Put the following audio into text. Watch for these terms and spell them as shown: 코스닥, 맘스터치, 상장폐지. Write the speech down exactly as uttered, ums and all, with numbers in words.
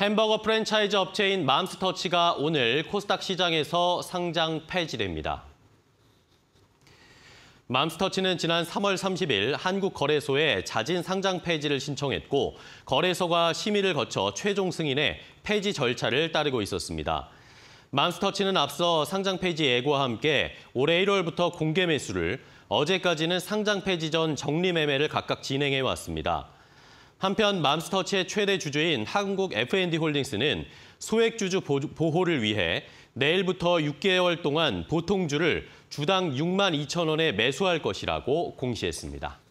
햄버거 프랜차이즈 업체인 맘스터치가 오늘 코스닥 시장에서 상장 폐지됩니다. 맘스터치는 지난 삼월 삼십일 한국거래소에 자진 상장 폐지를 신청했고 거래소가 심의를 거쳐 최종 승인해 폐지 절차를 따르고 있었습니다. 맘스터치는 앞서 상장 폐지 예고와 함께 올해 일월부터 공개 매수를, 어제까지는 상장 폐지 전 정리 매매를 각각 진행해 왔습니다. 한편 맘스터치의 최대 주주인 한국 에프 앤 디 홀딩스는 소액주주 보호를 위해 내일부터 육 개월 동안 보통주를 주당 육만 이천 원에 매수할 것이라고 공시했습니다.